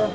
Allez, oh!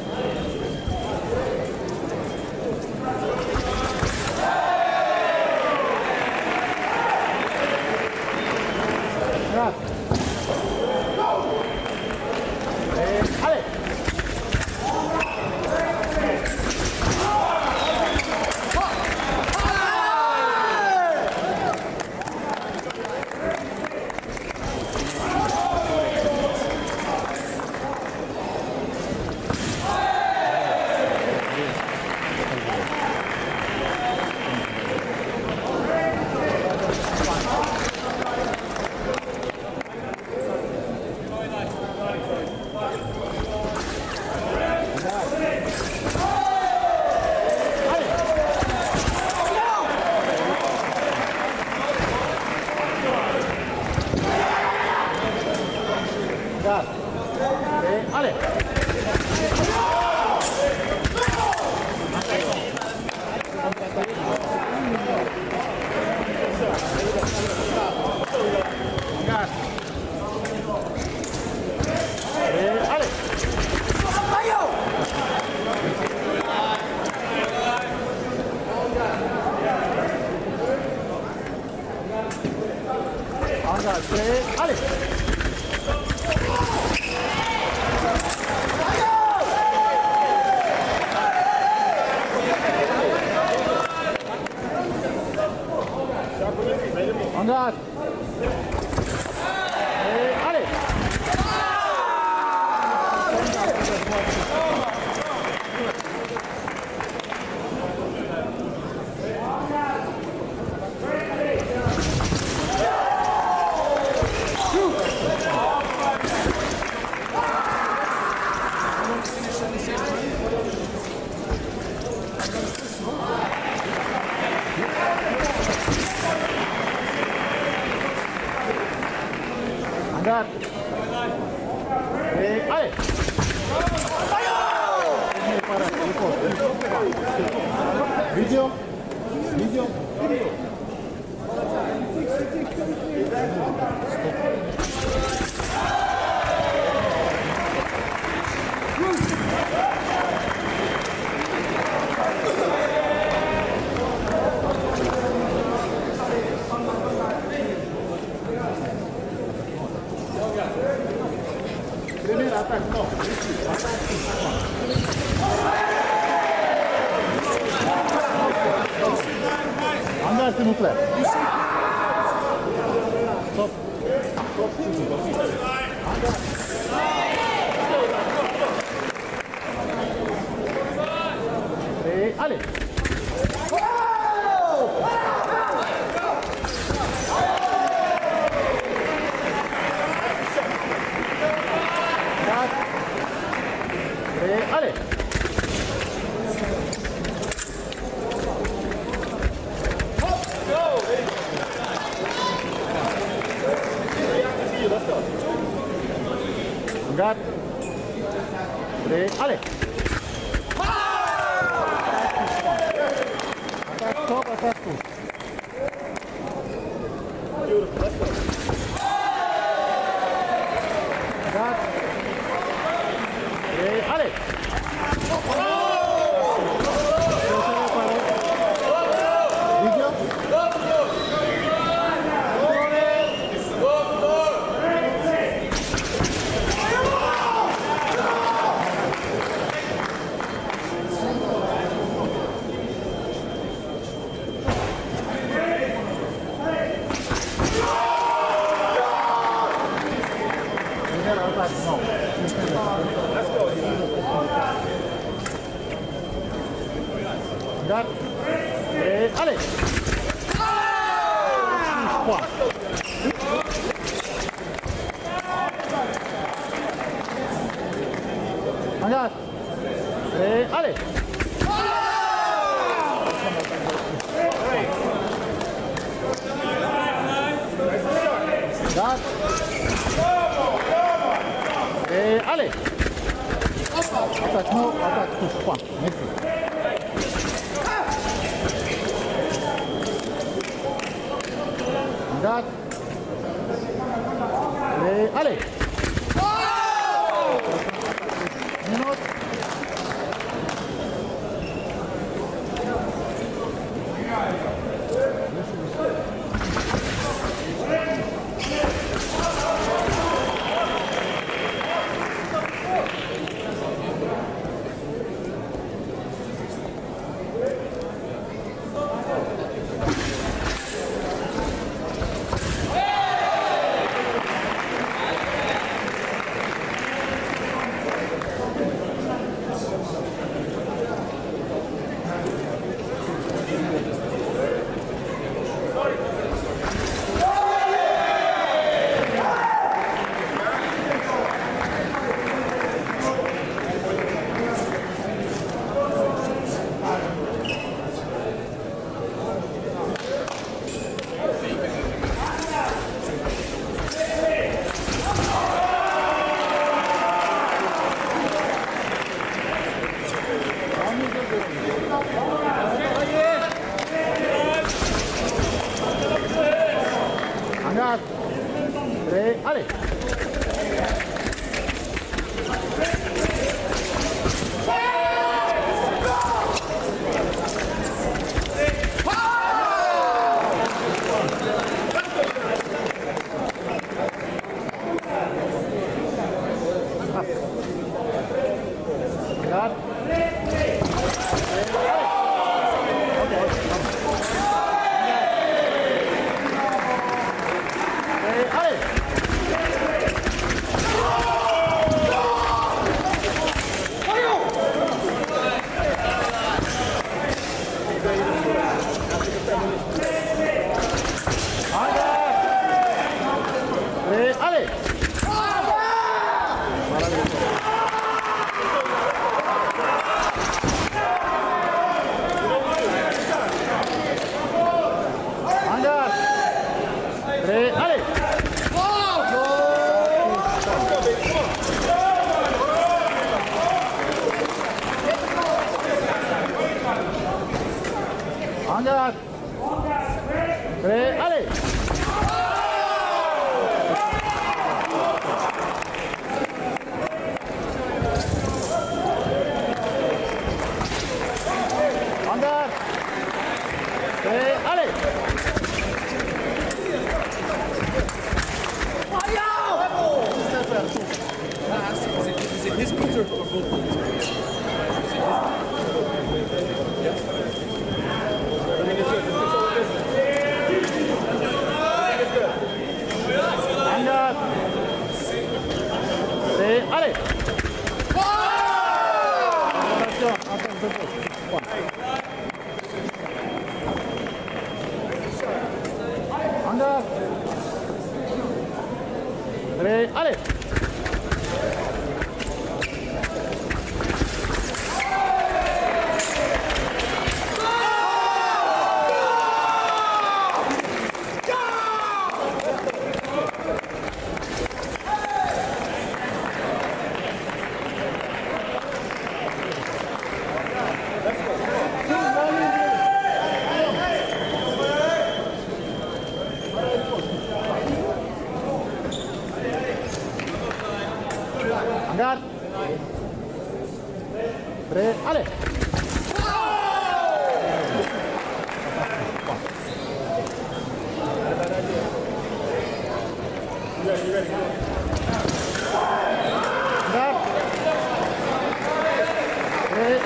Allez. Attention, allez, allez. Allez.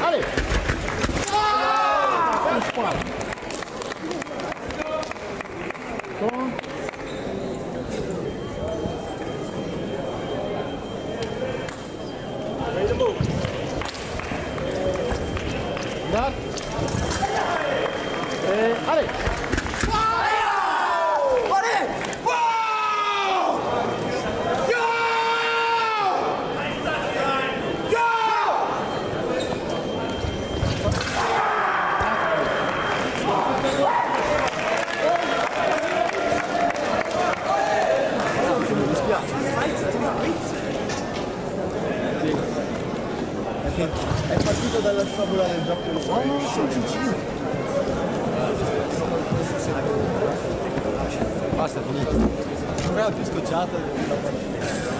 Allez. Allez. È partito dalla favola del Giappone. Oh no, sono Ciccino. Basta, finito. Non è più scocciata.